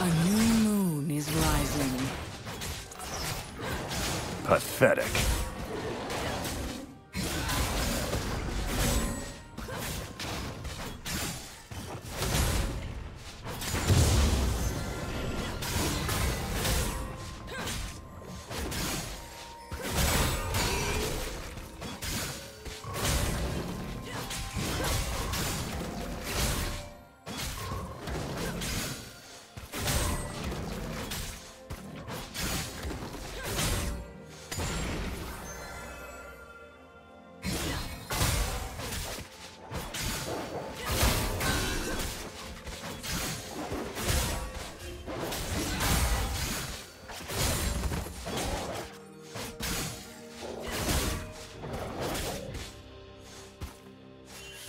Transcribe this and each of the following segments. A new moon is rising. Pathetic.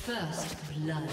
First blood.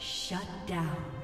Shut down.